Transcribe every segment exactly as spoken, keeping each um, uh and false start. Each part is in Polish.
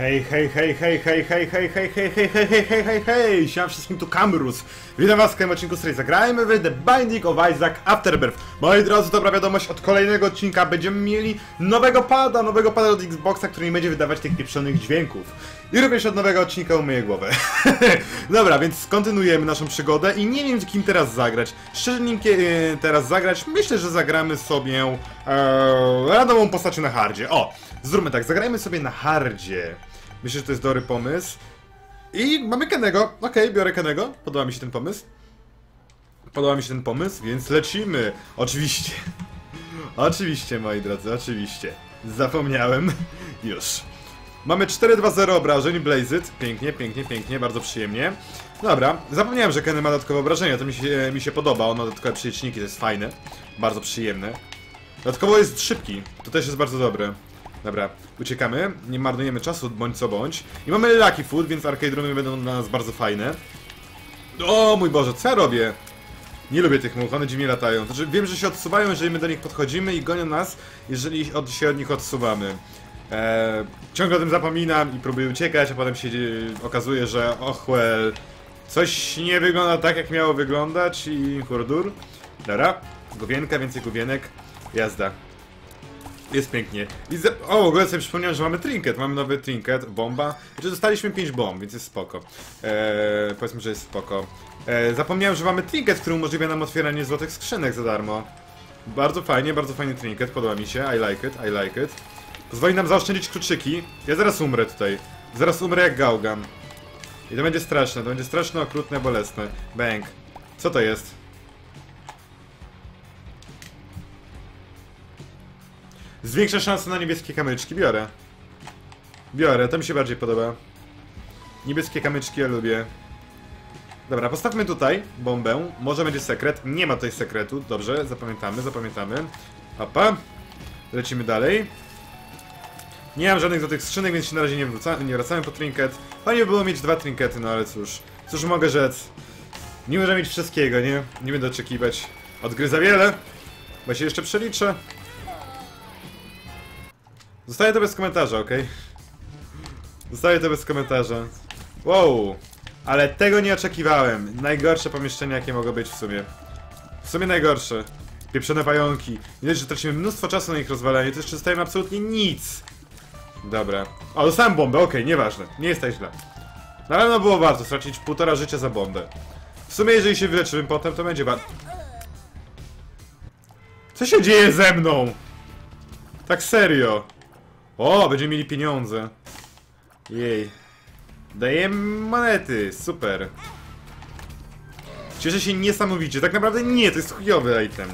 Hej, hej, hej, hej, hej, hej, hej, hej, hej, hej, hej, hej, hej, hej, hej, siema wszystkim, tu Kamrus. Witam was w kolejnym odcinku, z której zagrajmy w The Binding of Isaac: Afterbirth. Moi drodzy, dobra wiadomość, od kolejnego odcinka będziemy mieli nowego pada, nowego pada od Xboxa, który nie będzie wydawać tych pieprzonych dźwięków. I również od nowego odcinka umyję głowę. Dobra, więc kontynuujemy naszą przygodę i nie wiem, z kim teraz zagrać. Szczerze, nim teraz zagrać, myślę, że zagramy sobie ee, randomową postacią na hardzie. O, zróbmy tak, zagrajmy sobie na hardzie. Myślę, że to jest dobry pomysł. I mamy Kennego. Okej, okay, biorę Kennego. Podoba mi się ten pomysł. Podoba mi się ten pomysł, więc lecimy. Oczywiście. Oczywiście, moi drodzy, oczywiście. Zapomniałem. Już. Mamy cztery dwa zero obrażeń, Blazed. Pięknie, pięknie, pięknie, bardzo przyjemnie. Dobra, zapomniałem, że Kenny ma dodatkowe obrażenia. To mi się, mi się podoba, on ma dodatkowe przeliczniki, to jest fajne. Bardzo przyjemne. Dodatkowo jest szybki, to też jest bardzo dobre. Dobra, uciekamy, nie marnujemy czasu, bądź co bądź. I mamy Lucky Food, więc arcade roomy będą dla nas bardzo fajne. O mój Boże, co ja robię? Nie lubię tych much, one dziwnie latają. Znaczy, wiem, że się odsuwają, jeżeli my do nich podchodzimy i gonią nas, jeżeli od, się od nich odsuwamy. Eee, ciągle o tym zapominam i próbuję uciekać, a potem się e, okazuje, że och, well, coś nie wygląda tak, jak miało wyglądać i hurdur. Dobra, główienka, więcej główienek, jazda. Jest pięknie. I o, w ogóle sobie przypomniałem, że mamy trinket. Mamy nowy trinket, bomba. Znaczy, dostaliśmy pięć bomb, więc jest spoko. Eee, powiedzmy, że jest spoko. Eee, zapomniałem, że mamy trinket, który umożliwia nam otwieranie złotych skrzynek za darmo. Bardzo fajnie, bardzo fajny trinket, podoba mi się. I like it, I like it. Pozwoli nam zaoszczędzić kluczyki. Ja zaraz umrę tutaj. Zaraz umrę jak gałgan. I to będzie straszne, to będzie straszne, okrutne, bolesne. Bang. Co to jest? Zwiększa szanse na niebieskie kamyczki, biorę. Biorę, to mi się bardziej podoba. Niebieskie kamyczki ja lubię. Dobra, postawmy tutaj bombę. Może będzie sekret. Nie ma tutaj sekretu. Dobrze, zapamiętamy, zapamiętamy. Opa. Lecimy dalej. Nie mam żadnych złotych skrzynek, więc się na razie nie, wróca, nie wracamy po trinket. Fajnie by było mieć dwa trinkety, no ale cóż. Cóż mogę rzec? Nie można mieć wszystkiego, nie? Nie będę oczekiwać od gry za wiele. Bo się jeszcze przeliczę. Zostaje to bez komentarza, ok? Zostaje to bez komentarza. Wow! Ale tego nie oczekiwałem. Najgorsze pomieszczenia, jakie mogą być w sumie. W sumie najgorsze. Pieprzone pająki. Widać, że tracimy mnóstwo czasu na ich rozwalanie, to jeszcze dostajemy absolutnie nic. Dobra. O, dostałem bombę, okej, okay, nieważne. Nie jest tak źle. Na pewno było warto stracić półtora życia za bombę. W sumie, jeżeli się wyleczymy potem, to będzie bardzo... Co się dzieje ze mną? Tak serio. O, będziemy mieli pieniądze. Jej. Dajemy monety, super. Cieszę się niesamowicie, tak naprawdę nie, to jest chujowy item.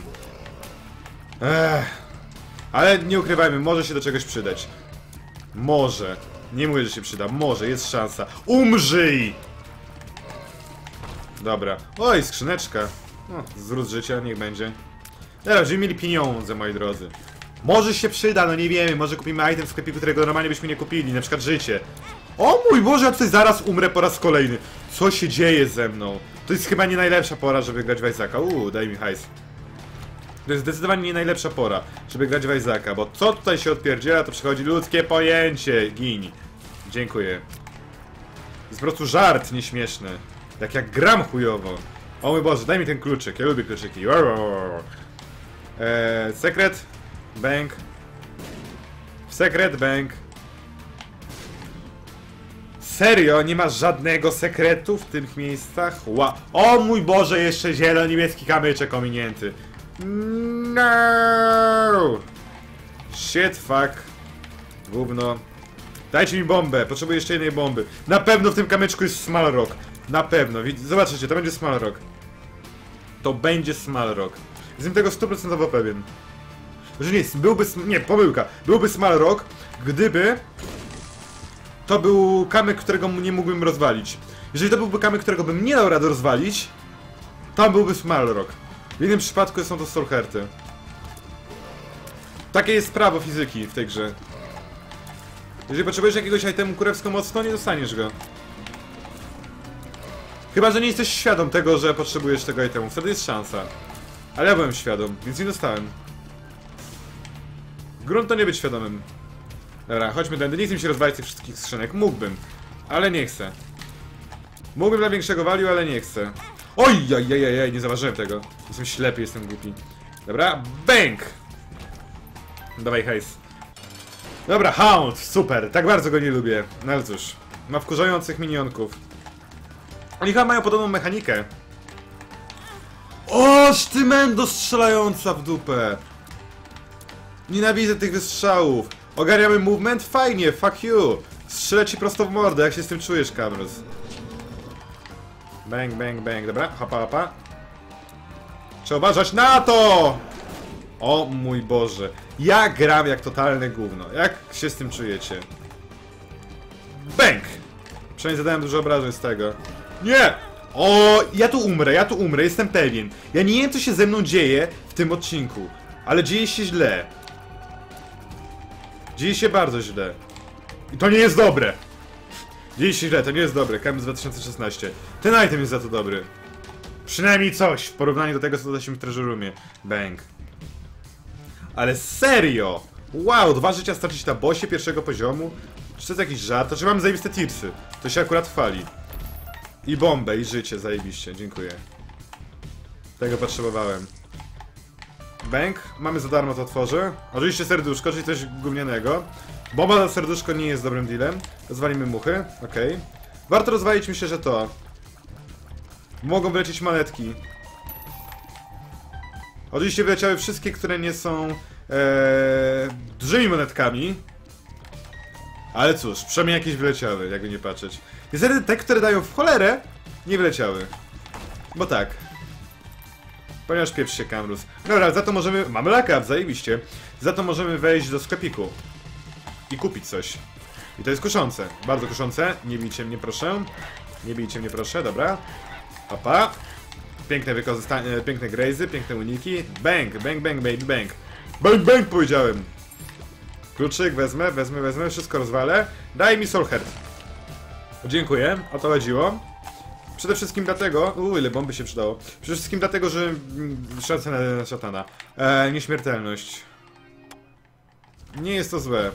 Ech. Ale nie ukrywajmy, może się do czegoś przydać. Może. Nie mówię, że się przyda, może, jest szansa. Umrzyj! Dobra. Oj, skrzyneczka. No, zród życia, niech będzie. Teraz będziemy mieli pieniądze, moi drodzy. Może się przyda, no nie wiemy, może kupimy item w sklepie, którego normalnie byśmy nie kupili, na przykład życie. O mój Boże, ja tutaj zaraz umrę po raz kolejny. Co się dzieje ze mną? To jest chyba nie najlepsza pora, żeby grać w Isaaca. Uuu, daj mi hajs. To jest zdecydowanie nie najlepsza pora, żeby grać w Isaaca, bo co tutaj się odpierdziela, to przychodzi ludzkie pojęcie. Gin. Dziękuję. To jest po prostu żart nieśmieszny. Tak jak gram chujowo. O mój Boże, daj mi ten kluczyk, ja lubię kluczyki. Eee, sekret. Bank. Sekret, bank. Serio? Nie ma żadnego sekretu w tych miejscach? Ła. O mój Boże, jeszcze zielony niebieski kamyczek ominięty. No. Shit, fuck. Gówno. Dajcie mi bombę, potrzebuję jeszcze jednej bomby. Na pewno w tym kamyczku jest small rock. Na pewno, zobaczycie, to będzie small rock. To będzie small rock. Jestem tego sto procent pewien. Że nie, byłby... nie, pomyłka. Byłby small rock, gdyby... to był kamyk, którego nie mógłbym rozwalić. Jeżeli to byłby kamyk, którego bym nie dał rady rozwalić, tam byłby small rock. W innym przypadku są to solherty. Takie jest prawo fizyki w tej grze. Jeżeli potrzebujesz jakiegoś itemu kurewsko mocno, nie dostaniesz go. Chyba, że nie jesteś świadom tego, że potrzebujesz tego itemu. Wtedy jest szansa. Ale ja byłem świadom, więc nie dostałem. Grunt to nie być świadomym. Dobra, chodźmy tędy. Nie chcę mi się rozwalić tych wszystkich skrzynek. Mógłbym, ale nie chcę. Mógłbym dla większego value, ale nie chcę. Oj, jaj, jaj, jaj, nie zauważyłem tego. Jestem ślepy, jestem głupi. Dobra, bęk! Dawaj, hejs. Dobra, Hound, super, tak bardzo go nie lubię. No ale cóż, ma wkurzających minionków. Oni chyba mają podobną mechanikę. Oż ty mendo strzelająca w dupę! Nienawidzę tych wystrzałów. Ogarniamy movement? Fajnie, fuck you! Strzelę ci prosto w mordę, jak się z tym czujesz, Kamrus? Bang, bang, bang, dobra, hapa, hapa. Trzeba uważać na to! O mój Boże, ja gram jak totalne gówno. Jak się z tym czujecie? Bęk! Przynajmniej zadałem dużo obrażeń z tego. Nie! O, ja tu umrę, ja tu umrę, jestem pewien. Ja nie wiem, co się ze mną dzieje w tym odcinku, ale dzieje się źle. Dzieje się bardzo źle. I to nie jest dobre! Dzieje się źle, to nie jest dobre. Kamrus dwa tysiące szesnaście. Ten item jest za to dobry. Przynajmniej coś w porównaniu do tego, co da się w Treasure Roomie. Bang. Ale serio! Wow, dwa życia stracić na bossie pierwszego poziomu? Czy to jest jakiś żart? To czy mam zajebiste tipsy? To się akurat fali. I bombę, i życie, zajebiście, dziękuję. Tego potrzebowałem. Bang, mamy za darmo to otworzę. Oczywiście serduszko, czyli coś gównianego. Bomba za serduszko nie jest dobrym dealem. Rozwalimy muchy, okej. Okay. Warto rozwalić, myślę, że to. Mogą wylecieć manetki. Oczywiście wyleciały wszystkie, które nie są ee, dużymi monetkami. Ale cóż, przynajmniej jakieś wyleciały, jakby nie patrzeć. Niestety te, które dają w cholerę, nie wyleciały. Bo tak. Ponieważ pieprz się, Kamrus. Dobra, za to możemy... Mamy laka, zajebiście. Za to możemy wejść do sklepiku. I kupić coś. I to jest kuszące. Bardzo kuszące. Nie bijcie mnie, proszę. Nie bijcie mnie, proszę, dobra. Opa. Piękne wykorzystanie, piękne grazy, piękne uniki. Bang, bang, bang, baby, bang. Bang, bang, powiedziałem. Kluczyk wezmę, wezmę, wezmę, wszystko rozwalę. Daj mi soul heart. Dziękuję, o to chodziło. Przede wszystkim dlatego... Uuu, ile bomby się przydało. Przede wszystkim dlatego, że... Szanse na szatana. Eee, nieśmiertelność. Nie jest to złe.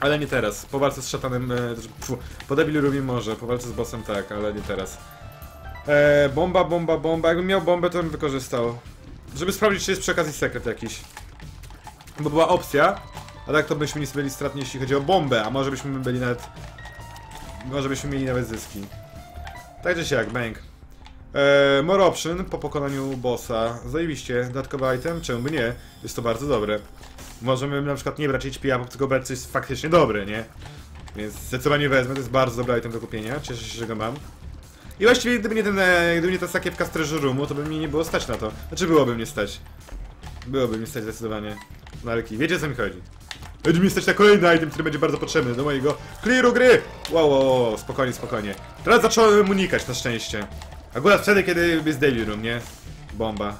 Ale nie teraz. Po walce z szatanem... E, pfu, po debilu robię może. Po walce z bossem tak, ale nie teraz. Eee, bomba, bomba, bomba. Jakbym miał bombę, to bym wykorzystał. Żeby sprawdzić, czy jest przy okazji sekret jakiś. Bo była opcja. A tak to byśmy nie byli stratni, jeśli chodzi o bombę. A może byśmy byli nawet... Może byśmy mieli nawet zyski. Tak czy siak, bang. Eee, more option po pokonaniu bossa. Zajebiście. Dodatkowy item? Czemu by nie? Jest to bardzo dobre. Możemy na przykład nie brać H P, tylko brać coś faktycznie dobre, nie? Więc zdecydowanie wezmę. To jest bardzo dobry item do kupienia. Cieszę się, że go mam. I właściwie gdyby nie, ten, gdyby nie ta sakiewka z Treasure Roomu, to by mi nie było stać na to. Znaczy byłoby mnie stać. Byłoby mnie stać zdecydowanie. No ale wiecie, o co mi chodzi. Będzie mi stać na kolejny item, który będzie bardzo potrzebny do mojego clearu gry! Wow, wow, wow, spokojnie, spokojnie. Teraz zacząłem unikać, na szczęście. Akurat wtedy, kiedy jest daily room, nie? Bomba.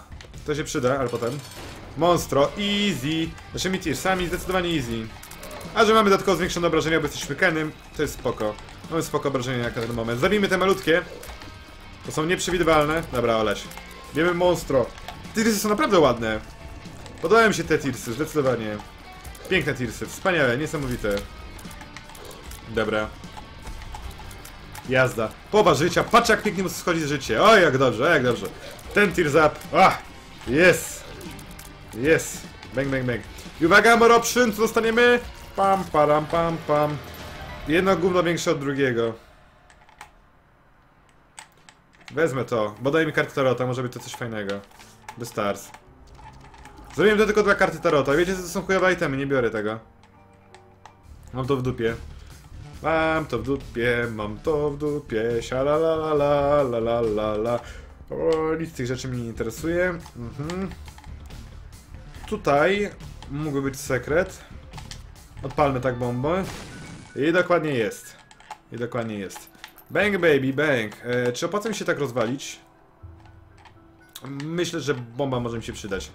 To się przyda, ale potem... Monstro, easy. Naszymi tearsami zdecydowanie easy. A że mamy dodatkowo zwiększone obrażenia, bo jesteśmy Kennym, to jest spoko. Mamy spoko obrażenia na ten moment. Zabijmy te malutkie. To są nieprzewidywalne. Dobra, olać. Wiemy monstro. Te tearsy są naprawdę ładne. Podobają mi się te tearsy, zdecydowanie. Piękne tearsy, wspaniałe, niesamowite. Dobra. Jazda. Połowa życia, patrz jak pięknie mu schodzi życie. O, jak dobrze, o, jak dobrze. Ten tears up. Ah, yes. Yes. Bang, bang, bang. I uwaga, more option, co dostaniemy? Pam, param, pam, pam. Jedno gówno większe od drugiego. Wezmę to, bo daj mi kartę tarota, może być to coś fajnego. The stars. Zrobiłem to tylko dla karty tarota. Wiecie, co to są chujowe itemy, nie biorę tego. Mam to w dupie. Mam to w dupie, mam to w dupie. Siala la la la la la la la. O, nic z tych rzeczy mnie nie interesuje. Mhm. Tutaj mógłby być sekret. Odpalmy tak bombę. I dokładnie jest. I dokładnie jest. Bang baby, bang. E, czy opłaca mi się tak rozwalić? Myślę, że bomba może mi się przydać.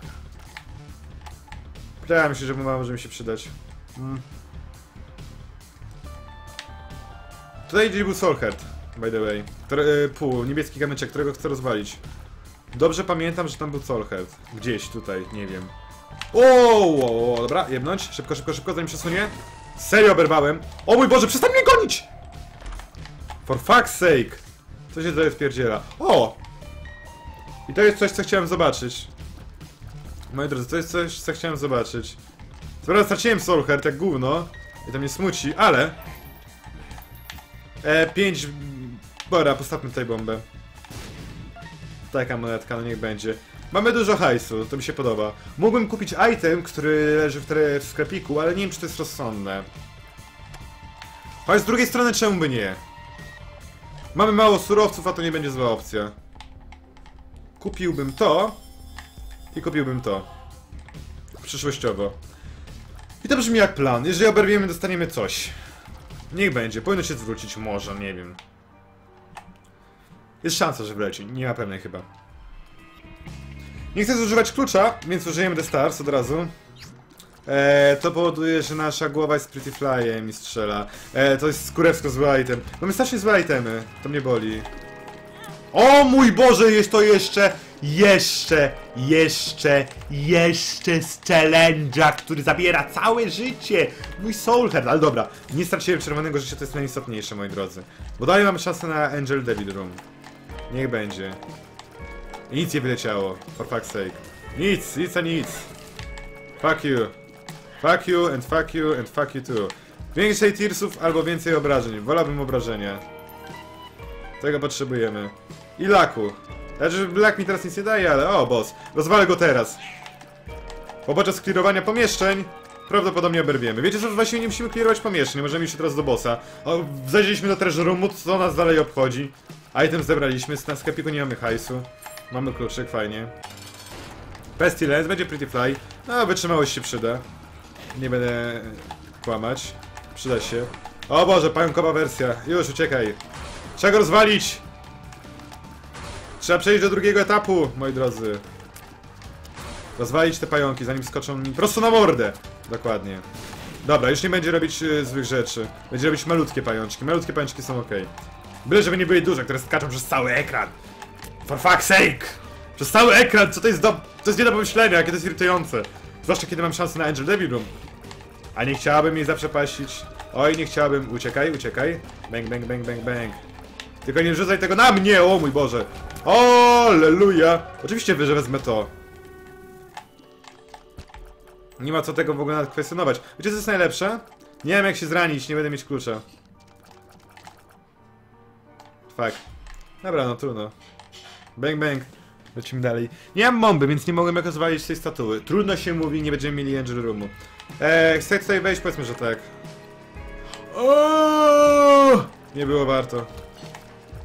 Wydaje mi się, że bomba może mi się przydać. Hmm. Tutaj gdzieś był soul heart, by the way. Tr y, pół, niebieski kamyczek, którego chcę rozwalić. Dobrze pamiętam, że tam był soul heart. Gdzieś tutaj, nie wiem. Ooo, dobra, jebnąć. Szybko, szybko, szybko, zanim się sunie. Serio oberwałem. O mój Boże, przestań mnie gonić! For fuck's sake! Co się tutaj spierdziela? O! I to jest coś, co chciałem zobaczyć. Moi drodzy, to jest coś, co chciałem zobaczyć. Co prawda straciłem soul heart, jak gówno. I to mnie smuci, ale... E, pięć... Bora, postawmy tutaj bombę. Taka monetka, no niech będzie. Mamy dużo hajsu, to mi się podoba. Mógłbym kupić item, który leży w, w sklepiku, ale nie wiem, czy to jest rozsądne. Choć z drugiej strony, czemu by nie? Mamy mało surowców, a to nie będzie zła opcja. Kupiłbym to i kupiłbym to. Przyszłościowo. I to brzmi jak plan. Jeżeli oberwiemy, dostaniemy coś. Niech będzie. Powinno się zwrócić, może, nie wiem. Jest szansa, że wleci. Nie ma pewnej chyba. Nie chcę zużywać klucza, więc użyjemy The Stars od razu. Eee, to powoduje, że nasza głowa jest Pretty Flyem i strzela. Eee, to jest kurewsko zły item. Mamy strasznie złe itemy. To mnie boli. O mój Boże, jest to jeszcze, jeszcze, jeszcze, jeszcze z challenge'a, który zabiera całe życie. Mój soulhead, ale dobra. Nie straciłem czerwonego życia, to jest najistotniejsze, moi drodzy. Bo dalej mamy szansę na Angel Devil Room. Niech będzie. I nic nie wyleciało, for fuck's sake. Nic, nic a nic. Fuck you. Fuck you and fuck you and fuck you too. Więcej tearsów albo więcej obrażeń. Wolałbym obrażenia. Tego potrzebujemy. I laku. Znaczy, lak mi teraz nic nie daje, ale o, boss. Rozwalę go teraz. Bo podczas klirowania pomieszczeń prawdopodobnie oberwiemy. Wiecie, że właśnie nie musimy klirować pomieszczeń. Możemy iść teraz do bossa. O, zajrzeliśmy do treasure roomu, co nas dalej obchodzi. Item zebraliśmy, na sklepiku nie mamy hajsu. Mamy kluczyk, fajnie. Pestilence, będzie Pretty Fly. No, wytrzymałość się przyda. Nie będę kłamać. Przyda się. O Boże, pająkowa wersja. Już, uciekaj. Trzeba go rozwalić! Trzeba przejść do drugiego etapu, moi drodzy. Rozwalić te pająki, zanim skoczą mi prosto na mordę. Dokładnie. Dobra, już nie będzie robić y, złych rzeczy. Będzie robić malutkie pajączki. Malutkie pajączki są ok. Byle żeby nie były duże, które skaczą przez cały ekran. For fuck's sake! Przez cały ekran, co to jest do... To jest nie do pomyślenia, jakie to jest irytujące. Zwłaszcza kiedy mam szansę na Angel Devil Room. A nie chciałabym jej zaprzepaścić. Oj, nie chciałabym. Uciekaj, uciekaj. Bang, bang, bang, bang, bang. Tylko nie rzucaj tego na mnie, o mój Boże. Alleluja. Oczywiście wyżej wezmę to. Nie ma co tego w ogóle nawet kwestionować. Wiecie, co jest najlepsze? Nie wiem, jak się zranić, nie będę mieć klucza. Fuck. Dobra, no trudno. Bang, bang. Lecimy dalej. Nie mam bomby, więc nie mogłem jak rozwalić tej statuły. Trudno się mówi, nie będziemy mieli Angel Roomu. Eee, chcę tutaj wejść, powiedzmy, że tak. Oooo! Nie było warto.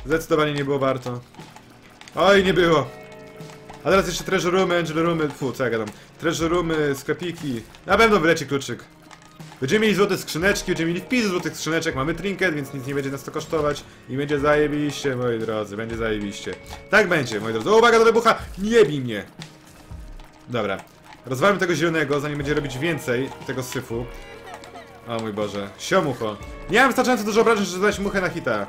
Zdecydowanie nie było warto. Oj, nie było. A teraz jeszcze treasure roomy, angel roomy, fu, co ja gadam. Treasure roomy, sklepiki. Na pewno wyleci kluczyk. Będziemy mieli złote skrzyneczki, będziemy mieli wpis złotych skrzyneczek. Mamy trinket, więc nic nie będzie nas to kosztować. I będzie zajebiście, moi drodzy, będzie zajebiście. Tak będzie, moi drodzy. O, uwaga, do wybucha! Nie bij mnie! Dobra. Rozwalmy tego zielonego, zanim będzie robić więcej tego syfu. O mój Boże. Siomucho. Nie mam wystarczająco dużo obrażeń, żeby zadać muchę na hita.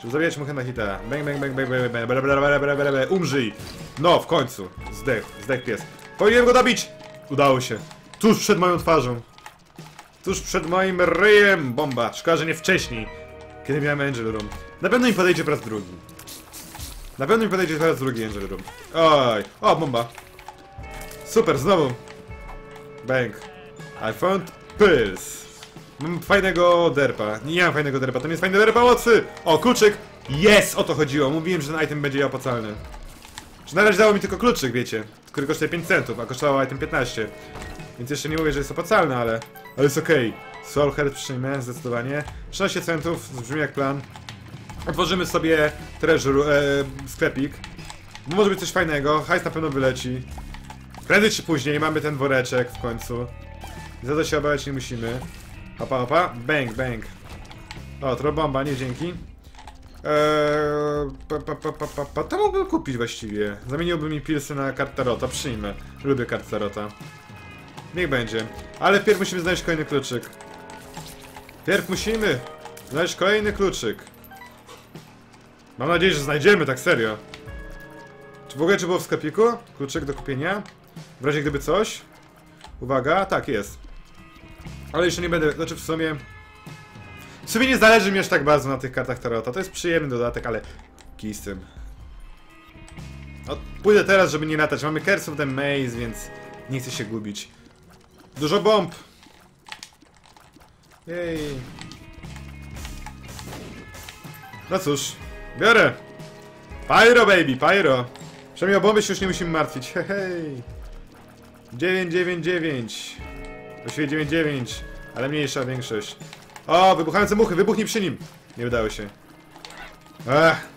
Żeby zabijać muchę na hita. Bang, bang, bang, bang, bang, bang, bang, bang, bang, bang, umrzyj! No, w końcu. Zdech, zdech pies. Powinienem go dobić! Udało się. Tuż przed moją twarzą. Tuż przed moim ryjem bomba. Szkoda, że nie wcześniej, kiedy miałem Angel Room. Na pewno mi podejdzie po raz drugi. Na pewno mi podejdzie po raz drugi Angel Room. Oj. O, bomba. Super, znowu. Bang. I found pills. Mam fajnego derpa. Nie mam fajnego derpa, to nie jest fajny derpa mocy! O, kluczyk! Jest! O to chodziło. Mówiłem, że ten item będzie opłacalny. Czy na razie dało mi tylko kluczyk, wiecie? Który kosztuje pięć centów, a kosztował item piętnaście. Więc jeszcze nie mówię, że jest opłacalny, ale... Ale jest okej. Okay. Soul Heart przyjmę, zdecydowanie. trzynaście centów, brzmi jak plan. Otworzymy sobie treasure, e, sklepik. Bo może być coś fajnego, hajs na pewno wyleci. Prędzej czy później, mamy ten woreczek w końcu. Za to się obawiać nie musimy. Opa, opa, bang, bang. O, to bomba, nie dzięki. Eee, pa, pa, pa, pa, pa, pa. To mógłbym kupić właściwie. Zamieniłbym mi pilsy na kartę tarota, przyjmę. Lubię kartę tarota. Niech będzie. Ale wpierw musimy znaleźć kolejny kluczyk. Wpierw musimy znaleźć kolejny kluczyk. Mam nadzieję, że znajdziemy, tak serio. Czy w ogóle czy było w sklepiku? Kluczyk do kupienia. W razie gdyby coś. Uwaga, tak jest. Ale jeszcze nie będę, znaczy w sumie... W sumie nie zależy mi aż tak bardzo na tych kartach tarota. To jest przyjemny dodatek, ale... Kij z tym. No, pójdę teraz, żeby nie latać. Mamy Curse of the Maze, więc nie chcę się gubić. Dużo bomb! Jej. No cóż, biorę! Pyro, baby, pyro! Przynajmniej o bomby się już nie musimy martwić, hej, hej. dziewięć dziewięć dziewięć. Właściwie dziewięć dziewięć, ale mniejsza większość. O, wybuchające muchy, wybuchnij przy nim! Nie udało się. Ech.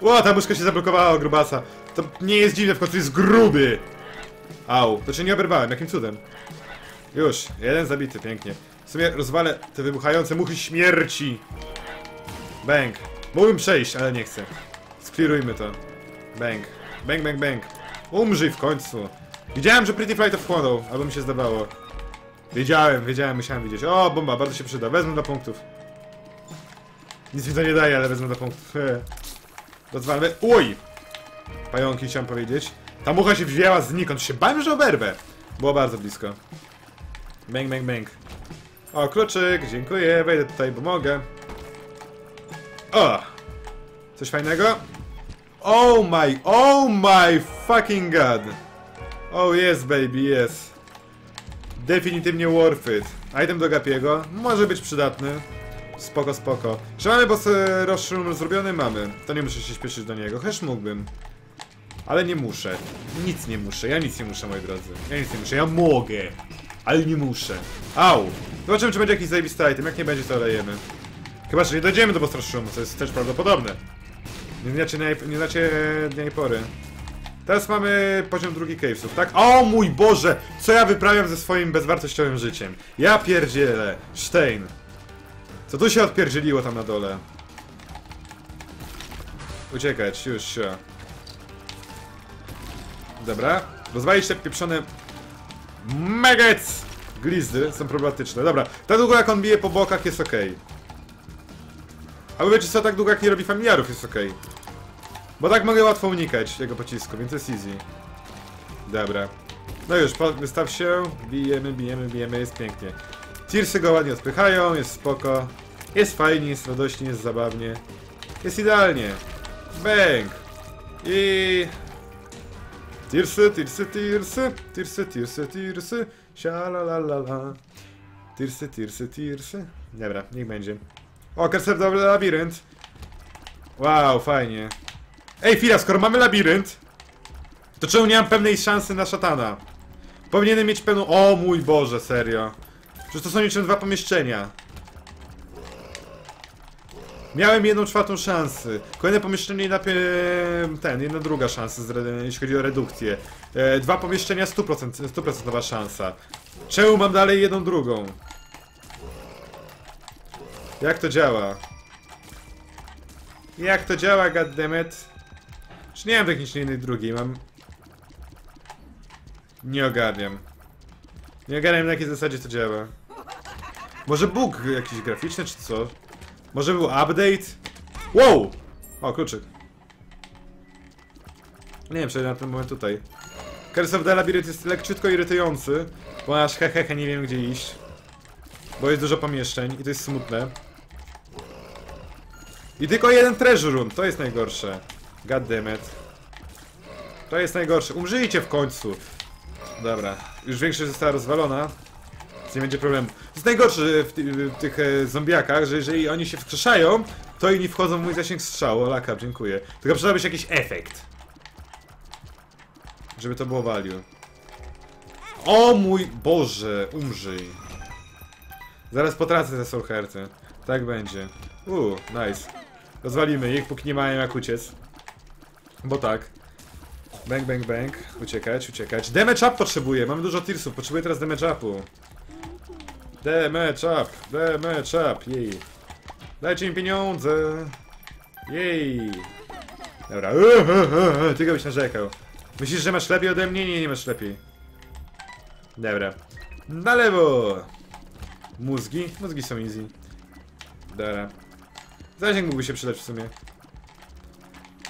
Ło, ta muszka się zablokowała, grubasa. To nie jest dziwne, w końcu jest gruby! Au, to czy nie oberwałem, jakim cudem? Już, jeden zabity, pięknie. W sumie rozwalę te wybuchające muchy śmierci. Bang. Mógłbym przejść, ale nie chcę. Sklirujmy to. Bang. Bang, bang, bang. Umrzyj w końcu. Widziałem, że Pretty Fly to wchłonął, albo mi się zdawało. Wiedziałem, wiedziałem, musiałem widzieć. O, bomba, bardzo się przyda. Wezmę do punktów. Nic mi to nie daje, ale wezmę do punktów. Rozwalmy. Uj! Pająki, chciałem powiedzieć. Ta mucha się wzięła znikąd. Się bałem, że oberwę. Było bardzo blisko. Bang, bang, bang. O, kluczyk, dziękuję. Wejdę tutaj, bo mogę. O! Coś fajnego? Oh my, oh my fucking god! Oh yes, baby, yes. Definitywnie worth it. Item do Gapiego. Może być przydatny. Spoko, spoko. Czy mamy boss roshroom zrobiony? Mamy. To nie muszę się śpieszyć do niego. Chociaż mógłbym. Ale nie muszę. Nic nie muszę. Ja nic nie muszę, moi drodzy. Ja nic nie muszę. Ja mogę. Ale nie muszę. Au! Zobaczymy, czy będzie jakiś zajebisty item. Jak nie będzie, to lejemy. Chyba, że nie dojdziemy do boss roshroom, co jest też prawdopodobne. Nie znacie, nie znacie dnia i pory. Teraz mamy poziom drugi Cavesów, tak? O mój Boże! Co ja wyprawiam ze swoim bezwartościowym życiem? Ja pierdzielę! Stein! Co tu się odpierdzieliło tam na dole? Uciekać, już się. Dobra. Rozwalić te pieprzone... Maggots! Glizdy są problematyczne. Dobra. Tak długo jak on bije po bokach jest okej. Okay. Ale wiecie co, tak długo jak nie robi familiarów jest okej. Okay. Bo tak mogę łatwo unikać jego pocisku, więc jest easy. Dobra. No już, wystaw się. Bijemy, bijemy, bijemy, jest pięknie. Tirsy go ładnie odpychają, jest spoko. Jest fajnie, jest radośnie, jest zabawnie. Jest idealnie. Bang! I... Tirsy, tirsy, tirsy. Tirsy, tirsy, tirsy. Sialalalala. Tirsy, tirsy, tirsy. Dobra, niech będzie. O, Kerser, dobry labirynt. Wow, fajnie. Ej, chwila, skoro mamy labirynt, to czemu nie mam pewnej szansy na szatana? Powinienem mieć pełną... O mój Boże, serio. Przecież to są niczym dwa pomieszczenia. Miałem jedną czwartą szansę. Kolejne pomieszczenie i na... ten, jedna druga szansa, jeśli chodzi o redukcję. E, dwa pomieszczenia, sto procent nowa szansa. Czemu mam dalej jedną drugą? Jak to działa? Jak to działa, goddammit? Czy nie mam technicznie jednej drugiej, mam... Nie ogarniam. Nie ogarniam, na jakiej zasadzie to działa. Może bóg jakiś graficzny, czy co? Może był update? Wow! O, kluczyk. Nie wiem, przejdę na ten moment tutaj. Curse of the Labyrinth jest lekciutko irytujący, bo aż hehehe nie wiem, gdzie iść. Bo jest dużo pomieszczeń i to jest smutne. I tylko jeden treasure room, to jest najgorsze. Goddammit. To jest najgorsze. Umrzyjcie w końcu. Dobra. Już większość została rozwalona. Więc nie będzie problemu. To jest najgorsze w, w tych e, zombiakach, że jeżeli oni się wskrzeszają, to inni wchodzą w mój zasięg strzału. Laka, dziękuję. Tylko przydałby się jakiś efekt. Żeby to było value. O mój Boże, umrzyj. Zaraz potracę te soul herty. Tak będzie. Uuu, nice. Rozwalimy ich, póki nie mają jak uciec. Bo tak. Bang, bang, bang. Uciekać, uciekać. Damage up potrzebuję. Mamy dużo tirsów. Potrzebuję teraz damage upu. Damage up. Damage up. Jej. Dajcie im pieniądze. Jej. Dobra. Uh, uh, uh, uh. Tylko byś narzekał. Myślisz, że masz lepiej ode mnie? Nie, nie masz lepiej. Dobra. Na lewo. Mózgi. Mózgi są easy. Dobra. Zasięg mógłby się przydać w sumie.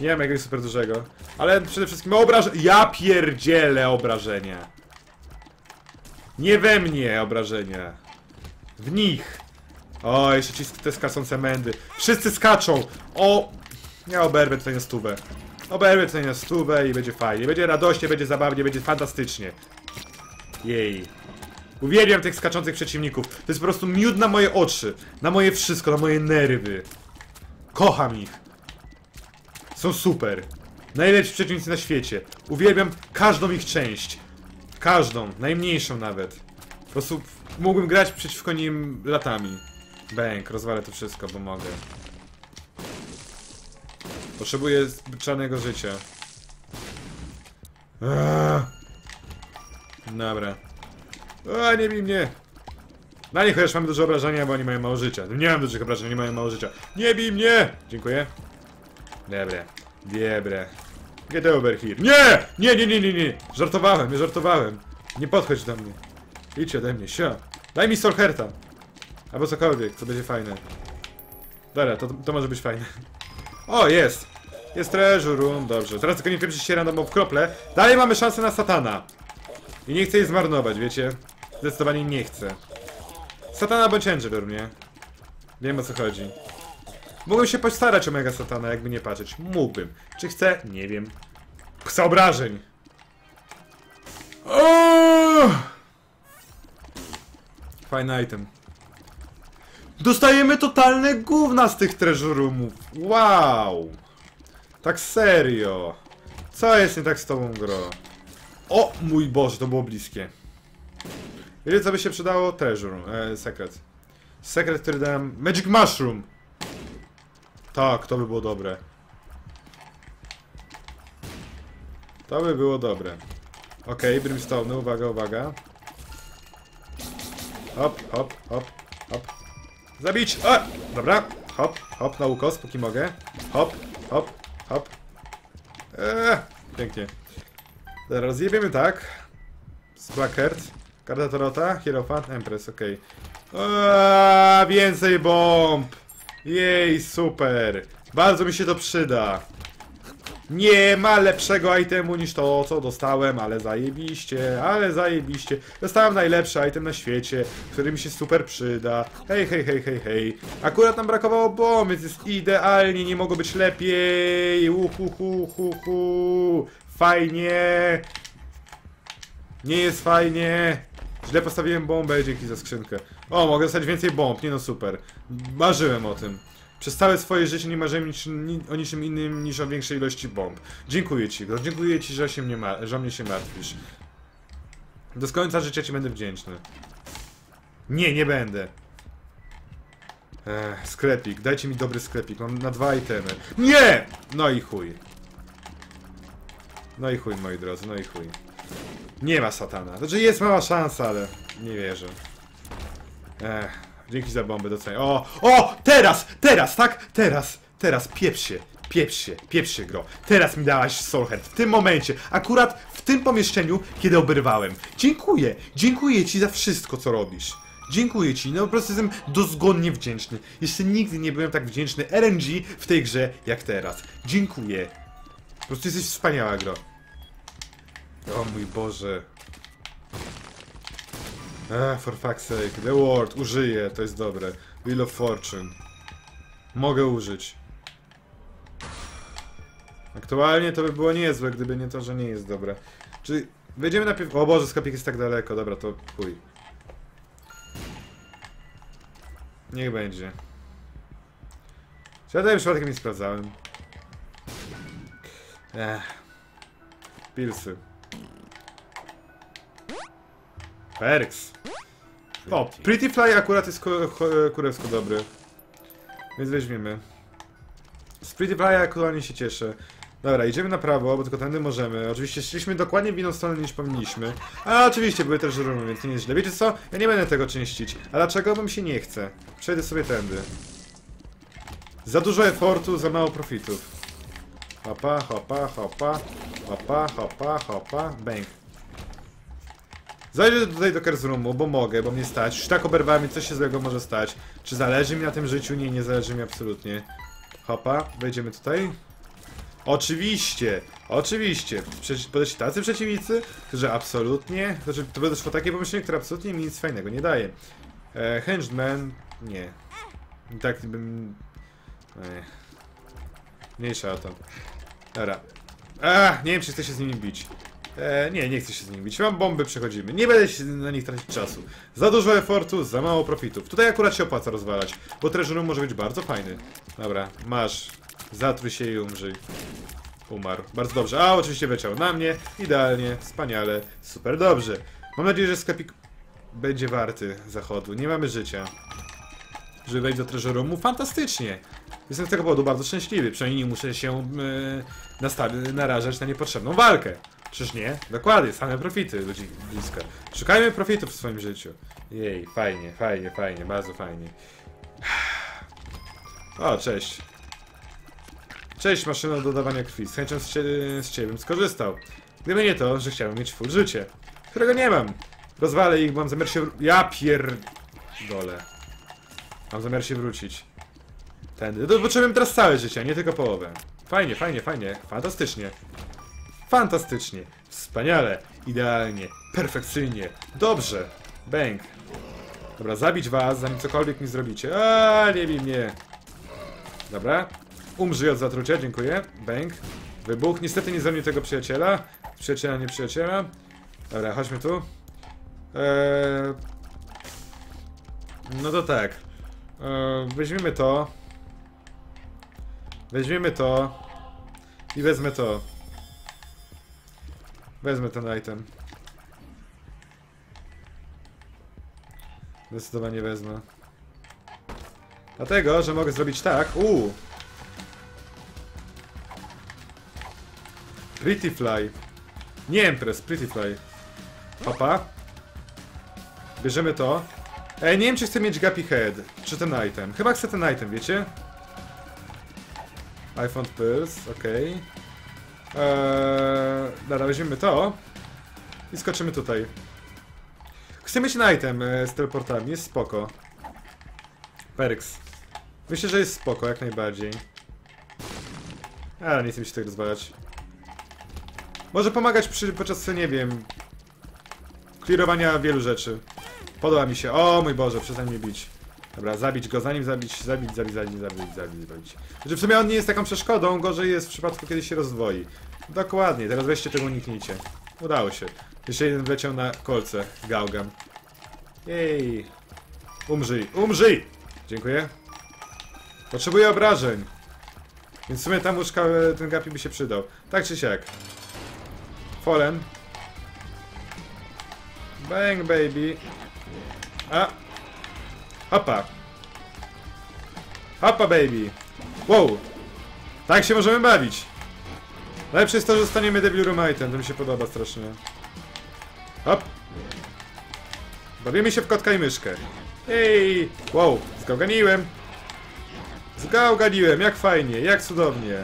Nie wiem jakiegoś super dużego. Ale przede wszystkim obrażenia. Ja pierdzielę obrażenia. Nie we mnie obrażenia. W nich. O, jeszcze ci te skacące mędy. Wszyscy skaczą. O, ja oberwę tutaj na stówę. Oberwę tutaj na stówę i będzie fajnie. Będzie radośnie, będzie zabawnie, będzie fantastycznie. Jej. Uwielbiam tych skaczących przeciwników. To jest po prostu miód na moje oczy. Na moje wszystko, na moje nerwy. Kocham ich. Są super. Najlepsi przeciwnicy na świecie. Uwielbiam każdą ich część. Każdą, najmniejszą nawet. Po prostu mógłbym grać przeciwko nim latami. Bęk, rozwalę to wszystko, bo mogę. Potrzebuję czarnego życia. Eee. Dobra. A nie bij mnie. Na nich chociaż mamy dużo obrażenia, bo oni mają mało życia. Nie mam dużych obrażeń, nie mają mało życia. Nie bij mnie! Dziękuję. Dobra. Dobra. Get over here. Nie! Nie, nie, nie, nie, nie! Żartowałem, ja żartowałem. Nie podchodź do mnie. Idź ode mnie, sio. Daj mi Soul Hearta. Albo cokolwiek, co będzie fajne. Dobra, to, to może być fajne. O, jest! Jest treasure room, dobrze. Teraz tylko nie wiem, czy się randomowo w krople. Dalej mamy szansę na Satana. I nie chcę jej zmarnować, wiecie? Zdecydowanie nie chcę. Satana bądź Angelor, nie? Wiem, o co chodzi. Mógłbym się postarać o mega Satana, jakby nie patrzeć. Mógłbym. Czy chcę? Nie wiem. Chcę obrażeń! Oooo! Fajny item. Dostajemy totalne gówna z tych treasure roomów. Wow! Tak serio. Co jest nie tak z tobą, gro? O mój Boże, to było bliskie. Wiecie, co by się przydało? Treasure room, e, sekret. Sekret, który dałem... Magic Mushroom! Tak, to by było dobre. To by było dobre. Okej, okay, Brimstone, uwaga, uwaga. Hop, hop, hop, hop. Zabić! O! Dobra, hop, hop na ukos, póki mogę. Hop, hop, hop. Eee, pięknie. Zaraz jebiemy tak. Z Blackheart. Karta Tarota, Hierophant, Empress, okej. Okay. Eee, więcej bomb! Jej, super! Bardzo mi się to przyda. Nie ma lepszego itemu niż to, co dostałem, ale zajebiście, ale zajebiście. Dostałem najlepszy item na świecie, który mi się super przyda. Hej, hej, hej, hej, hej. Akurat nam brakowało bomb, więc jest idealnie, nie mogło być lepiej. Uhuhu, hu, hu. Fajnie. Nie jest fajnie. Źle postawiłem bombę, dzięki za skrzynkę. O, mogę dostać więcej bomb, nie no super. Marzyłem o tym. Przez całe swoje życie nie marzyłem nic, ni, o niczym innym niż o większej ilości bomb. Dziękuję ci, gro. Dziękuję ci, że, się mnie ma, że o mnie się martwisz. Do końca życia ci będę wdzięczny. Nie, nie będę. Ech, sklepik, dajcie mi dobry sklepik, mam na dwa itemy. Nie! No i chuj. No i chuj, moi drodzy, no i chuj. Nie ma Satana. Znaczy jest mała szansa, ale nie wierzę. Ech, dzięki za bombę, doceniam. O, o, teraz, teraz, tak? Teraz, teraz, pieprz się, pieprz się, pieprz się, gro. Teraz mi dałaś Soul Heart, w tym momencie, akurat w tym pomieszczeniu, kiedy oberwałem. Dziękuję, dziękuję ci za wszystko, co robisz. Dziękuję ci, no po prostu jestem dozgonnie wdzięczny. Jeszcze nigdy nie byłem tak wdzięczny R N G w tej grze, jak teraz. Dziękuję. Po prostu jesteś wspaniała, gro. O mój Boże. Ah, for fuck's sake. The World. Użyję. To jest dobre. Wheel of Fortune. Mogę użyć. Aktualnie to by było niezłe, gdyby nie to, że nie jest dobre. Czyli wejdziemy na piw... O Boże, sklepik jest tak daleko. Dobra, to chuj. Niech będzie. Czy ja tutaj przypadkiem nie sprawdzałem? Ech. Pilsy. Perks. O, Pretty Fly akurat jest kurewsko dobry. Więc weźmiemy. Z Pretty Fly aktualnie się cieszę. Dobra, idziemy na prawo, bo tylko tędy możemy. Oczywiście szliśmy dokładnie w inną stronę niż powinniśmy. A oczywiście były też rumy, więc nie jest źle. Wiecie co? Ja nie będę tego czyścić. A dlaczego? Bo mi się nie chce. Przejdę sobie tędy. Za dużo efortu, za mało profitów. Hopa, hopa, hopa. Hopa, hopa, hopa. Bang. Zajdę tutaj do Curse Roomu, bo mogę, bo mnie stać. Już tak oberwałem i coś się złego może stać. Czy zależy mi na tym życiu? Nie, nie zależy mi absolutnie. Hopa, wejdziemy tutaj. Oczywiście, oczywiście. Przecież tacy przeciwnicy, którzy absolutnie... Znaczy, to będą szło takie pomyślenie, które absolutnie mi nic fajnego nie daje. E, Hanged Man... Nie. Tak bym... E, mniejsza o to. Dobra. A, nie wiem, czy chcę się z nimi bić. E, nie, nie chcę się z nimi bić. Mam bomby, przechodzimy. Nie będę się na nich tracić czasu. Za dużo efortu, za mało profitów. Tutaj akurat się opłaca rozwalać, bo treasure room może być bardzo fajny. Dobra, masz. Zatruj się i umrzyj. Umarł. Bardzo dobrze. A, oczywiście wleciał na mnie. Idealnie, wspaniale, super dobrze. Mam nadzieję, że sklepik będzie warty zachodu. Nie mamy życia, żeby wejść do treasure roomu. Fantastycznie. Jestem z tego powodu bardzo szczęśliwy. Przynajmniej nie muszę się yy, narażać na niepotrzebną walkę. Czyż nie? Dokładnie, same profity ludzi bliska. Szukajmy profitów w swoim życiu. Jej, fajnie, fajnie, fajnie, bardzo fajnie. O, cześć. Cześć, maszyna do dodawania krwi. Z chęcią z, cie z ciebie bym skorzystał. Gdyby nie to, że chciałem mieć full życie, którego nie mam. Rozwalę ich, mam zamiar się... Ja pierdolę. Mam zamiar się wrócić. Tędy. Potrzebujemy teraz całe życie, a nie tylko połowę. Fajnie, fajnie, fajnie. Fantastycznie. Fantastycznie. Wspaniale. Idealnie. Perfekcyjnie. Dobrze. Bęk. Dobra, zabić was, zanim cokolwiek mi zrobicie. A nie bij mnie. Dobra. Umrzyj od zatrucia, dziękuję. Bęk. Wybuch. Niestety nie zrobił tego przyjaciela. Przyjaciela, nie przyjaciela. Dobra, chodźmy tu. Eee... No to tak. Eee, weźmiemy to. Weźmiemy to. I wezmę to. Wezmę ten item. Zdecydowanie wezmę. Dlatego, że mogę zrobić tak. Uuu. Pretty Fly. Nie Empress, Pretty Fly. Papa. Bierzemy to. Ej, nie wiem, czy chcę mieć Guppy Head, czy ten item. Chyba chcę ten item, wiecie? iPhone Pulse, okej. Okay. Eee, dobra, weźmiemy to. I skoczymy tutaj. Chcę mieć ten item e, z teleportami, jest spoko. Perks. Myślę, że jest spoko, jak najbardziej. Ale nie chcę mi się tak rozwalać. Może pomagać przy, podczas, nie wiem, clearowania wielu rzeczy. Podoba mi się. O mój Boże, przestań mnie bić. Dobra, zabić go, zanim zabić, zabić, zabić, zabić, zabić, zabić, zabić. Znaczy w sumie on nie jest taką przeszkodą, gorzej jest w przypadku, kiedy się rozdwoi. Dokładnie, teraz weźcie tego, uniknijcie. Udało się. Jeszcze jeden wleciał na kolce, gałgam. Jej. Umrzyj, umrzyj! Dziękuję. Potrzebuję obrażeń. Więc w sumie tam łóżka, ten gapi by się przydał. Tak czy siak. Fallen. Bang baby. A. Hopa. Hopa baby. Wow. Tak się możemy bawić. Najlepsze jest to, że zostaniemy Devil Room Item. To mi się podoba strasznie. Hop. Bawimy się w kotka i myszkę. Ej. Wow. Zgałganiłem. Zgałganiłem. Jak fajnie. Jak cudownie.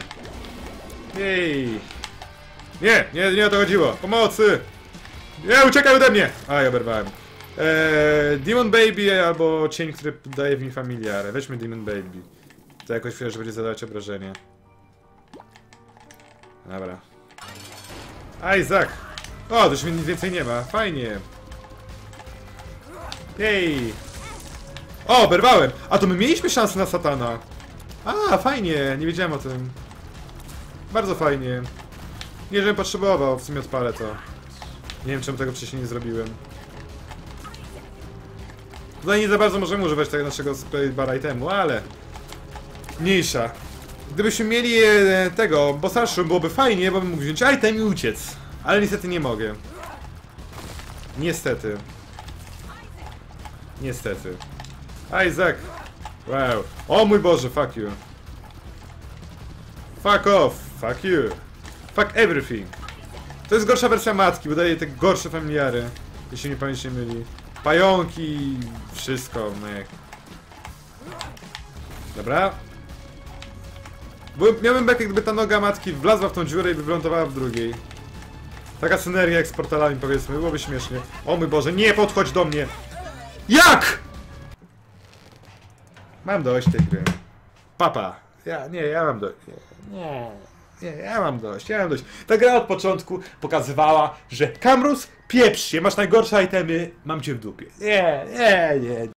Ej. Nie, nie, nie o to chodziło. Pomocy! Nie, uciekaj ode mnie! A, ja oberwałem. Eee, Demon Baby albo cień, który daje w mi familiarę. Weźmy Demon Baby. To jakoś chwilę, że będzie zadawać obrażenie. Dobra. Isaac! O, to już mi nic więcej nie ma. Fajnie. Jej! O, oberwałem! A to my mieliśmy szansę na satana. A, fajnie. Nie wiedziałem o tym. Bardzo fajnie. Nie, żebym potrzebował, w sumie odpalę to. Nie wiem, czemu tego wcześniej nie zrobiłem. Tutaj nie za bardzo możemy używać tego naszego spacebar itemu, ale... Mniejsza. Gdybyśmy mieli e, tego bossa shroom, byłoby fajnie, bo bym mógł wziąć item i uciec. Ale niestety nie mogę. Niestety. Niestety. Isaac. Wow. O mój Boże, fuck you. Fuck off, fuck you. Fuck everything. To jest gorsza wersja matki, bo daje te gorsze familiary. Jeśli mi pamięć nie myli. Pająki, wszystko, myk. Dobra. Byłem, miałbym bekę, gdyby ta noga matki wlazła w tą dziurę i wylądowała w drugiej. Taka synergia jak z portalami, powiedzmy, byłoby śmiesznie. O mój Boże, nie podchodź do mnie! Jak?! Mam dość tej gry. Papa. Ja, nie, ja mam dość. Nie. Nie, ja mam dość, ja mam dość. Ta gra od początku pokazywała, że Kamrus, pieprz się, masz najgorsze itemy, mam cię w dupie. Nie, nie, nie.